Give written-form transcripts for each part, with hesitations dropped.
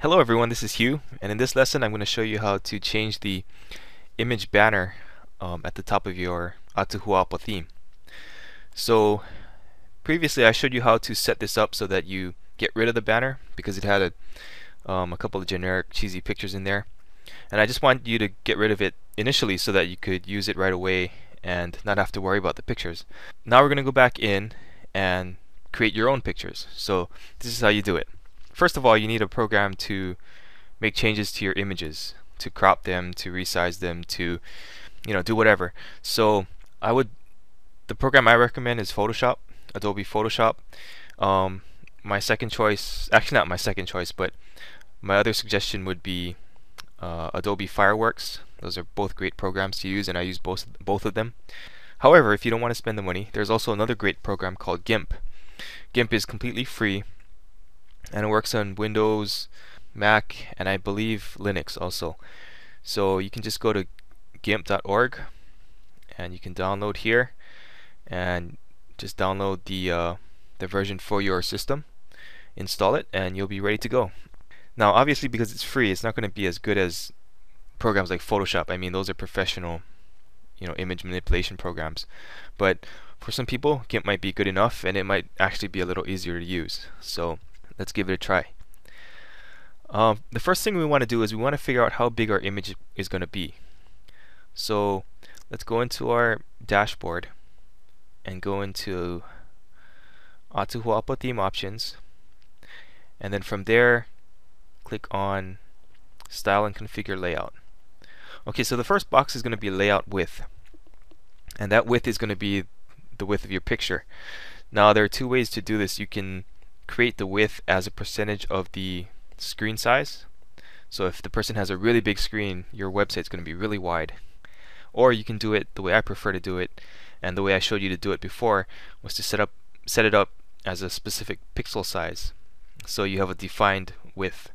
Hello everyone, this is Hugh, and in this lesson I'm going to show you how to change the image banner at the top of your Atahualpa theme. So previously I showed you how to set this up so that you get rid of the banner because it had a couple of generic cheesy pictures in there, and I just wanted you to get rid of it initially so that you could use it right away and not have to worry about the pictures. Now we're going to go back in and create your own pictures. So this is how you do it. First of all, you need a program to make changes to your images, to crop them, to resize them, to do whatever. So the program I recommend is Photoshop, Adobe Photoshop. My second choice, actually not my second choice, but my other suggestion would be Adobe Fireworks. Those are both great programs to use, and I use both of them. However, if you don't want to spend the money, there's also another great program called GIMP. GIMP is completely free, and it works on Windows, Mac, and I believe Linux also. So you can just go to gimp.org and you can download here and just download the version for your system, install it, and you'll be ready to go. Now obviously, because it's free, it's not going to be as good as programs like Photoshop. I mean, those are professional image manipulation programs, but for some people GIMP might be good enough, and it might actually be a little easier to use. So let's give it a try. The first thing we want to do is we want to figure out how big our image is going to be. So let's go into our dashboard and go into Atahualpa theme options, and then from there click on style and configure layout. Okay, so the first box is going to be layout width, and that width is going to be the width of your picture. Now there are two ways to do this. You can create the width as a percentage of the screen size. So if the person has a really big screen, your website's going to be really wide. Or you can do it the way I prefer to do it, and the way I showed you to do it before was to set it up as a specific pixel size. So you have a defined width.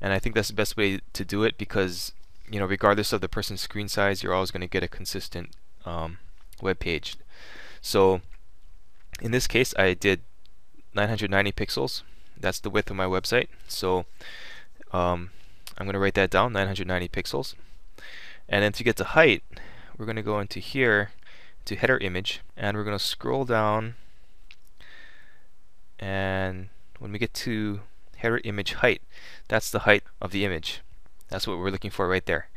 And I think that's the best way to do it because, regardless of the person's screen size, you're always going to get a consistent web page. So in this case, I did 990 pixels. That's the width of my website. So I'm going to write that down, 990 pixels. And then to get to height, we're going to go into here to header image, and we're going to scroll down, and when we get to header image height, that's the height of the image. That's what we're looking for right there.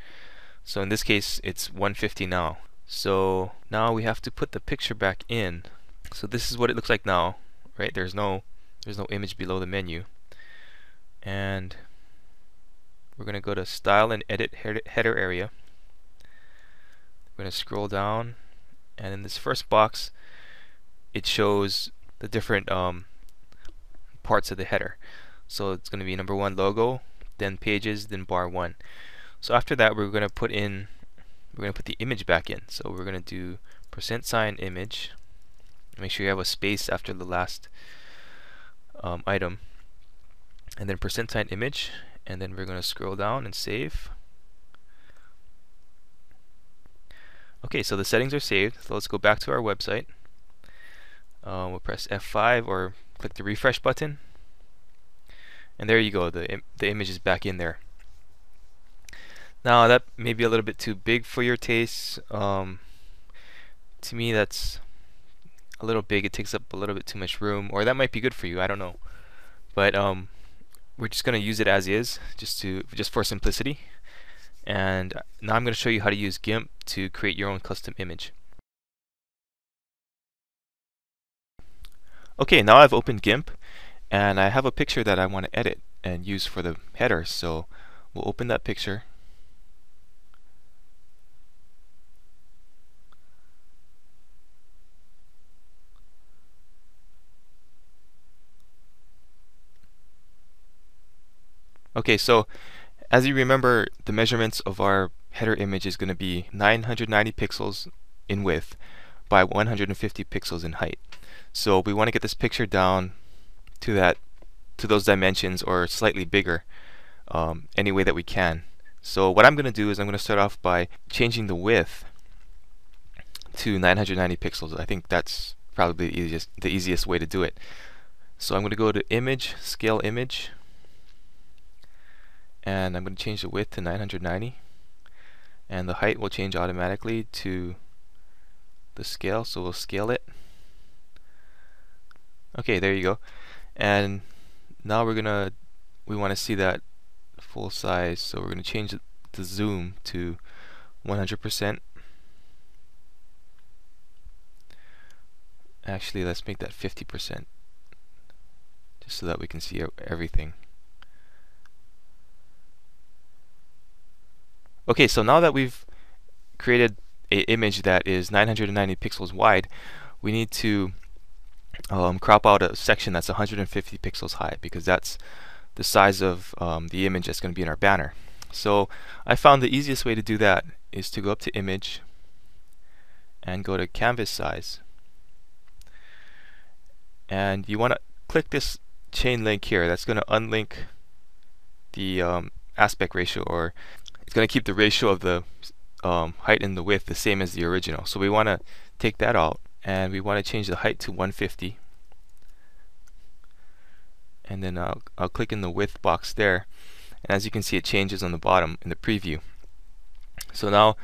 So in this case it's 150 now. So now we have to put the picture back in. So this is what it looks like now. Right, there's no image below the menu, and we're going to go to Style and Edit Header area. We're going to scroll down, and in this first box, it shows the different parts of the header. So it's going to be number one logo, then pages, then bar one. So after that, we're going to put the image back in. So we're going to do %image. Make sure you have a space after the last item, and then %image, and then we're going to scroll down and save. Okay, so the settings are saved. So let's go back to our website. We'll press F5 or click the refresh button, and there you go. The image is back in there. Now that may be a little bit too big for your tastes. To me, that's a little big. It takes up a little bit too much room, or that might be good for you, I don't know, but we're just going to use it as is, just for simplicity. And now I'm going to show you how to use GIMP to create your own custom image. Okay, now I've opened GIMP, and I have a picture that I want to edit and use for the header. So we'll open that picture, . Okay, so as you remember, the measurements of our header image is going to be 990 pixels in width by 150 pixels in height. So we want to get this picture down to those dimensions, or slightly bigger, any way that we can. So what I'm going to do is I'm going to start off by changing the width to 990 pixels. I think that's probably the easiest way to do it. So I'm going to go to Image, Scale Image, and I'm going to change the width to 990, and the height will change automatically to the scale, so we'll scale it. Okay, there you go. And now we want to see that full size, so we're going to change the zoom to 100%. Actually, let's make that 50%, just so that we can see everything. Okay, so now that we've created an image that is 990 pixels wide, we need to crop out a section that's 150 pixels high, because that's the size of the image that's going to be in our banner. So I found the easiest way to do that is to go up to Image and go to Canvas Size, and you want to click this chain link here. That's going to unlink the aspect ratio, or it's going to keep the ratio of the height and the width the same as the original. So we want to take that out, and we want to change the height to 150, and then I'll click in the width box there, and as you can see, it changes on the bottom in the preview. So now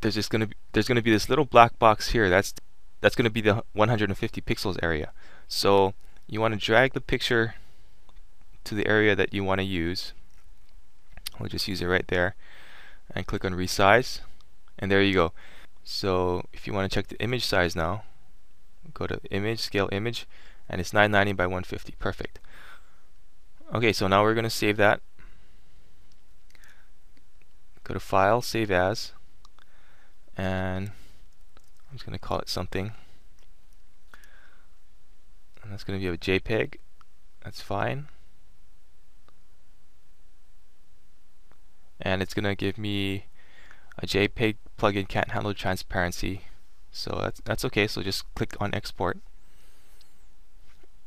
there's going to be this little black box here. That's going to be the 150 pixels area. So you want to drag the picture to the area that you want to use. We'll just use it right there, and click on resize, and there you go. So if you want to check the image size now, go to image, scale image, and it's 990 by 150, perfect. Okay, so now we're going to save that. Go to File, Save As, and I'm just going to call it something, and that's going to be a JPEG. That's fine. And it's going to give me a JPEG plugin can't handle transparency, so that's okay. So just click on export,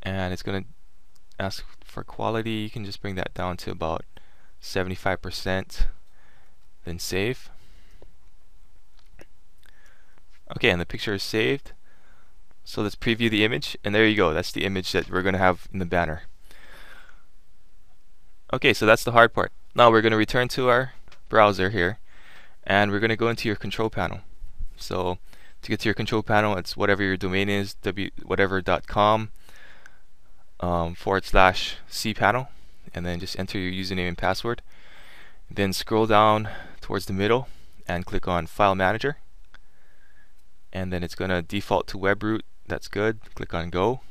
and it's going to ask for quality. You can just bring that down to about 75%, then save. Okay, and the picture is saved. So let's preview the image, and there you go. That's the image that we're going to have in the banner. Okay, so that's the hard part. Now we're going to return to our browser here, and we're going to go into your control panel. So to get to your control panel, it's whatever your domain is, whatever.com /cPanel, and then just enter your username and password. Then scroll down towards the middle and click on File Manager, and then it's going to default to WebRoot. That's good. Click on Go.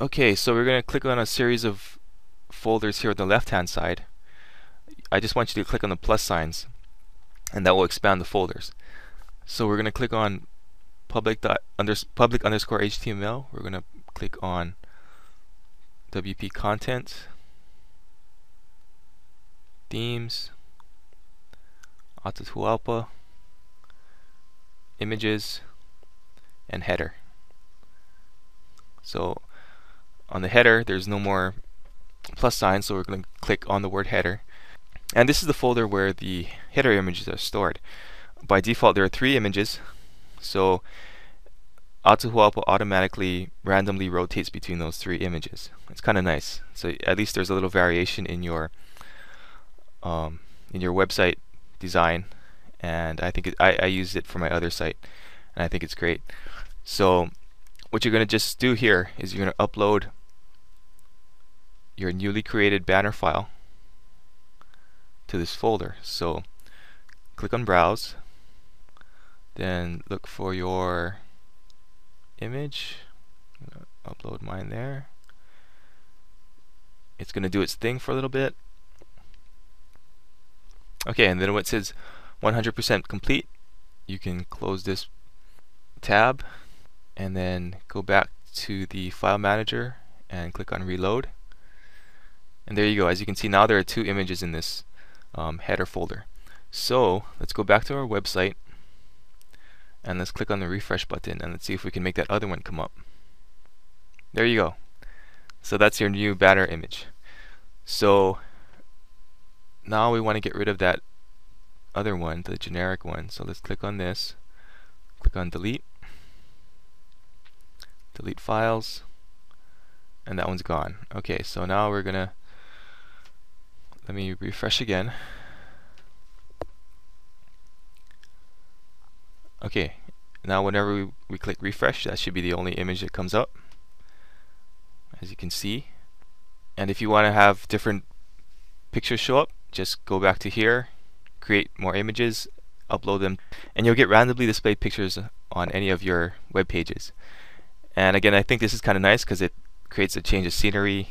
Okay, so we're going to click on a series of folders here on the left hand side. I just want you to click on the plus signs, and that will expand the folders. So we're going to click on public_html. We're going to click on WP content, themes, Atahualpa, images, and header. So on the header, there's no more plus sign, so we're going to click on the word header, and this is the folder where the header images are stored. By default, there are 3 images, so Atahualpa automatically randomly rotates between those 3 images. It's kind of nice, so at least there's a little variation in your website design, and I think I used it for my other site, and I think it's great. So what you're going to just do here is you're going to upload your newly created banner file to this folder. So click on Browse, then look for your image. I'm going to upload mine there. It's going to do its thing for a little bit. Okay, and then when it says 100% complete, you can close this tab and then go back to the File Manager and click on Reload. And there you go. As you can see, now there are 2 images in this header folder. So let's go back to our website, and let's click on the refresh button, and let's see if we can make that other one come up. There you go. So that's your new banner image. So now we want to get rid of that other one, the generic one. So let's click on this, click on delete, delete files, and that one's gone. Okay, so now we're going to Let me refresh again. Okay, now whenever we click refresh, that should be the only image that comes up, as you can see. And if you want to have different pictures show up, just go back to here, create more images, upload them, and you'll get randomly displayed pictures on any of your web pages. And again, I think this is kind of nice because it creates a change of scenery.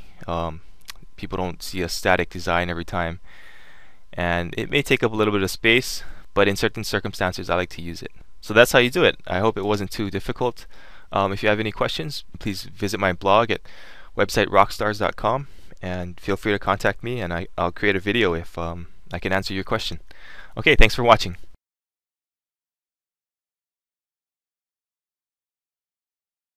People don't see a static design every time, and it may take up a little bit of space, but in certain circumstances I like to use it. So that's how you do it. I hope it wasn't too difficult. If you have any questions, please visit my blog at websiterockstars.com and feel free to contact me, and I'll create a video if I can answer your question. Okay, thanks for watching.